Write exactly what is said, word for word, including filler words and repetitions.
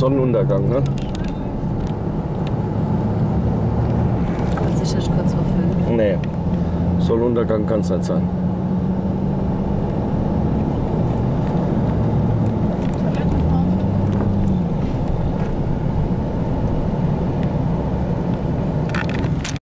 Sonnenuntergang, ne? Kann man sich das kurz verfilmen? Nee, Sonnenuntergang kann es nicht sein.